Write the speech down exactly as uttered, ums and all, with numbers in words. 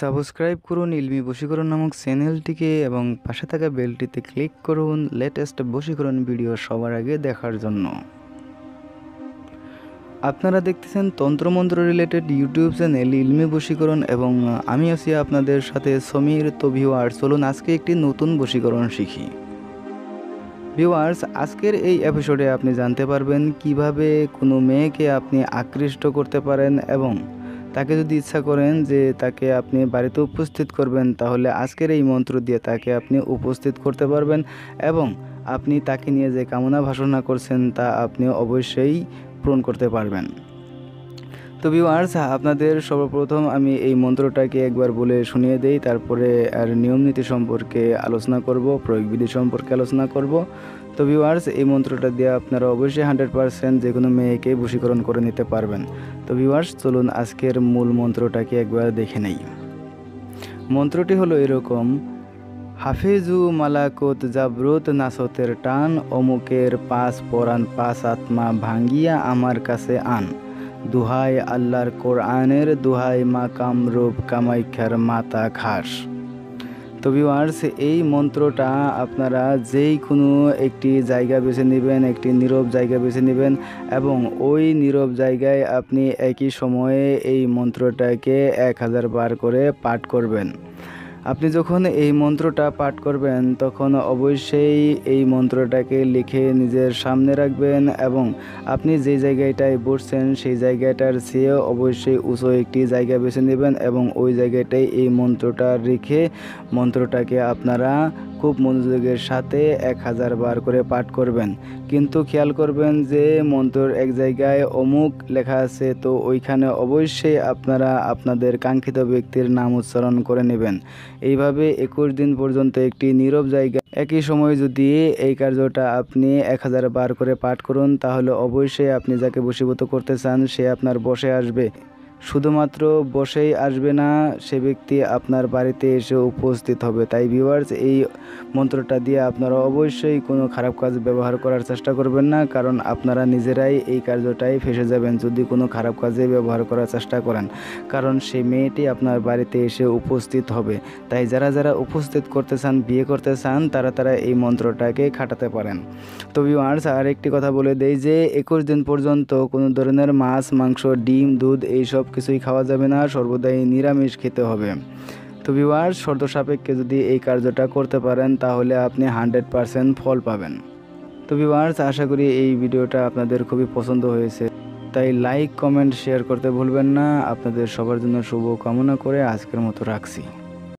Subscribe करुन इल्मी बशीकरण नामक चैनलटिके एबं पाशे थाका बेलटिते क्लिक करुन लेटेस्ट बशीकरण भिडियो सबार आगे देखार जन्य। आपनारा देखतेछेन तंत्रमंत्र रिलेटेड यूट्यूब चैनल इल्मी बशीकरण एबं आमी आछि आपनादेर साथे समीर। तो भिउयार्स चलुन आजके एकटी नतून बशीकरण शिखी। भिउयार्स आजकेर एई एपिसोडे आपनि जानते पारबेन किभाबे कोनो मेयेके आपनि आकृष्ट करते पारेन एबं ताके जो इच्छा करें जे ताके आपनी बाड़ीते उपस्थित करबेन ताहले आजकेर एई मंत्र दिए ताके आपनी उपस्थित करते पारबेन एबं आपनी ताके निये जे कामना भाषणा करछेन ता आपनी अवश्यई पूरण करते पारबेन। तो भिउयार्स आपनादेर सर्वप्रथम आमी एई मंत्रटाके एकबार बोले शुनिये देई, तारपरे आर नियम नीति सम्पर्के आलोचना करब, प्रयोग विधि सम्पर्के आलोचना करब। तो भिउयार्स ये मंत्रटा दिए आपनारा अवश्य हंड्रेड पार्सेंट जे कोनो मेयेके बशीकरण करे निते पारबेन। तो भिउयार्स चलुन आजकेर मूल मंत्रटाके एकबार देखे नेई। मंत्रटी हलो एरकम: हाफिजु मालाकुत जाब्रुत नासतेर टान अमुकेर पाँच परान पाँच आत्मा भांगिया आमार कासे आन, दुहाय आल्लाहर कुरआनेर दुहाय मा कामरूप कामाख्यार माता खास। तो भिउयार्स ये मंत्रटा अपनारा जेइकोनो एकटी जायगा बेछे नेबेन, एकटी नीरब जायगा बेछे नेबेन एबं ओई नीरब जायगाय आपनी एकई समये एई मंत्रटाके एक हज़ार बार करे पाठ करबेन। आपनी जखन एई मंत्रटा पाठ करबेन तखन अवश्यई एई मंत्रटाके लिखे निजेर सामने राखबेन एबं आपनी जे जायगाटाय बसछेन सेई जायगाटार चेये अवश्यई उंचो एकटी जायगा बेछे नेबेन एबं ओई जायगाटाय एई मंत्रटा रेखे मंत्रटाके आपनारा खूब मनोयोगेर साथे एक हज़ार बार करे पाठ करबेन। किन्तु ख्याल करबेन जे मंत्रर एक जायगाय अमुक लेखा आछे, तो ओइखाने अवश्यई आपनारा आपनादेर कांक्षित ब्यक्तिर नाम उच्चारण करे नेबेन। এইভাবে একুশ দিন পর্যন্ত একটি নীরব জায়গা একই সময়ে যদি এই কার্যটা আপনি এক হাজার বার করে পাঠ করুন তাহলে অবশ্যই আপনি যাকে বশীভূত করতে চান সে আপনার বশে আসবে। শুধুমাত্র বশেই আসবে না, সে ব্যক্তি আপনার বাড়িতে এসে উপস্থিত হবে। তাই ভিউয়ার্স এই মন্ত্রটা দিয়ে আপনারা অবশ্যই কোনো খারাপ কাজ ব্যবহার করার চেষ্টা করবেন না, কারণ আপনারা নিজেরাই এই কার্যটাই ফেসে যাবেন যদি কোনো খারাপ কাজে ব্যবহার করার চেষ্টা করেন, কারণ সেই মেয়েটি আপনার বাড়িতে এসে উপস্থিত হবে। তাই যারা যারা উপস্থিত করতে চান, বিয়ে করতে চান, তারা তারা এই মন্ত্রটাকে খাটাতে পারেন। তো ভিউয়ার্স আর একটি কথা বলে দেই যে একুশ দিন পর্যন্ত কোনো ধরনের মাছ, মাংস, ডিম, দুধ এইসব কিছুই খাওয়া যাবে না, সর্বদাই নিরামিষ খেতে হবে। তো ভিউয়ার্স শর্ত সাপেক্ষে যদি এই কার্যটা করতে পারেন তাহলে আপনি হান্ড্রেড পার্সেন্ট ফল পাবেন। তো ভিউয়ার্স আশা করি এই ভিডিওটা আপনাদের খুবই পছন্দ হয়েছে, তাই লাইক, কমেন্ট, শেয়ার করতে ভুলবেন না। আপনাদের সবার জন্য শুভ কামনা করে আজকের মতো রাখছি।